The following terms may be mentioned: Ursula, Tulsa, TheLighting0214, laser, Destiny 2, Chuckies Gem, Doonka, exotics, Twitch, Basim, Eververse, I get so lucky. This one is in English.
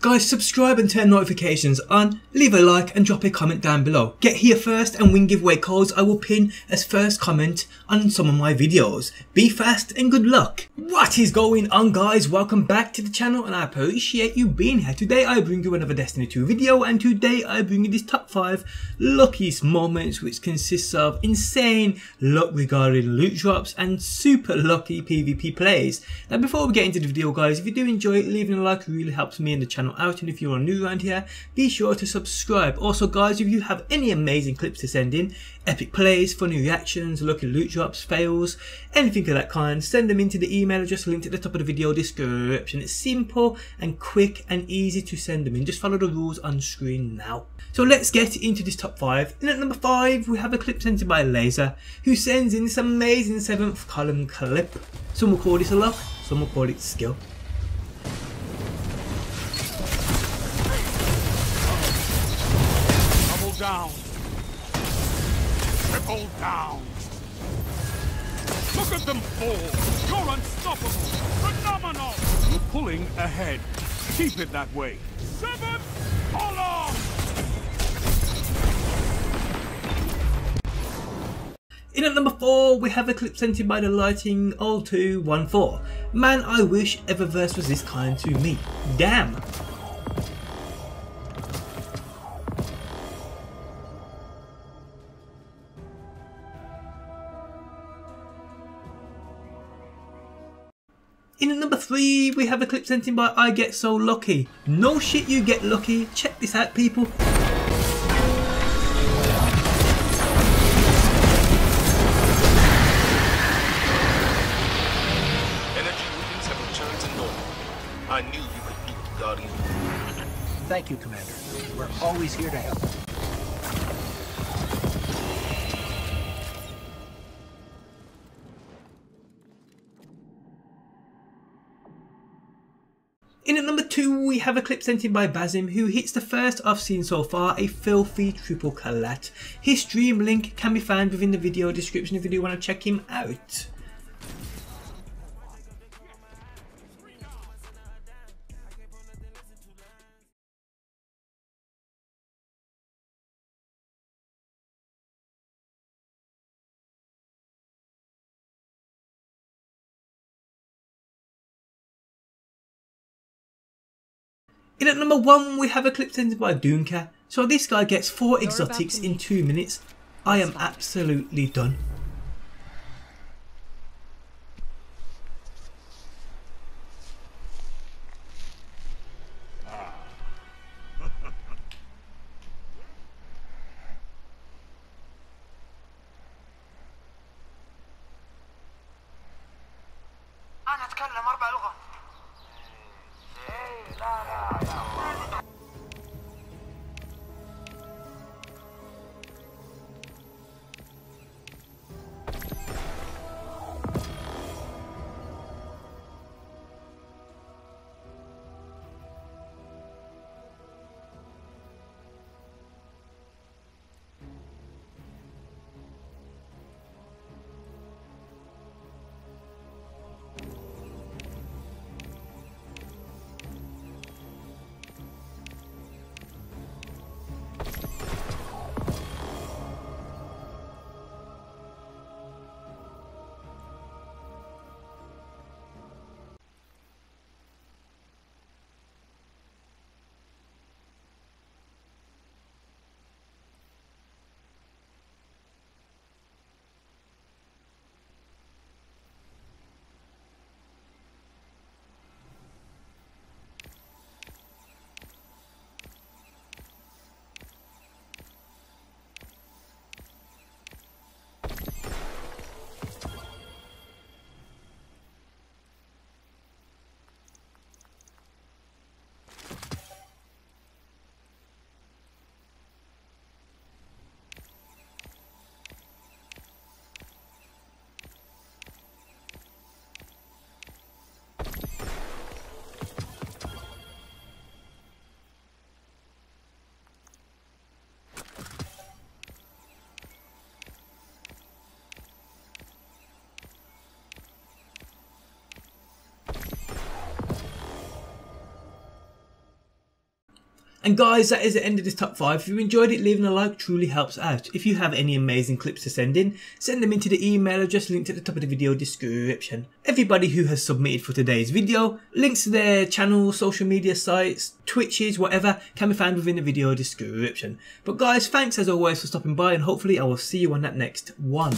Guys, subscribe and turn notifications on, leave a like and drop a comment down below. Get here first and win giveaway codes I will pin as first comment on some of my videos. Be fast and good luck. What is going on, guys? Welcome back to the channel and I appreciate you being here. Today I bring you another Destiny 2 video and today I bring you this top 5 luckiest moments, which consists of insane luck regarding loot drops and super lucky PvP plays. Now before we get into the video, guys, if you do enjoy it, leaving a like really helps me and the channel out, and if you're new around here, be sure to subscribe. Also, guys, if you have any amazing clips to send in, epic plays, funny reactions, lucky loot drops, fails, anything of that kind, send them into the email address linked at the top of the video description. It's simple and quick and easy to send them in. Just follow the rules on screen now. So let's get into this top 5. And at number 5 we have a clip sent in by Laser, who sends in this amazing 7th column clip. Some will call this a luck, some will call it skill. Down. Triple down. Look at them fall. You're unstoppable. Phenomenal. You're pulling ahead. Keep it that way. 7th column. In at number 4, we have a clip sent in by TheLighting0214. Man, I wish Eververse was this kind to me. Damn. In at number 3, we have a clip sent in by I Get So Lucky. No shit, you get lucky. Check this out, people. Energy readings have returned to normal. I knew you could do it, Guardian. Thank you, Commander. We're always here to help. In at number 2, we have a clip sent in by Basim, who hits the first I've seen so far, a filthy triple collat. His stream link can be found within the video description if you do want to check him out. In at number 1, we have a clip sent by Doonka. So this guy gets 4 exotics in 2 minutes. I am absolutely done. And guys, that is the end of this top 5. If you enjoyed it, leaving a like truly helps out. If you have any amazing clips to send in, send them into the email address linked at the top of the video description. Everybody who has submitted for today's video, links to their channels, social media sites, Twitches, whatever, can be found within the video description. But guys, thanks as always for stopping by, and hopefully I will see you on that next one.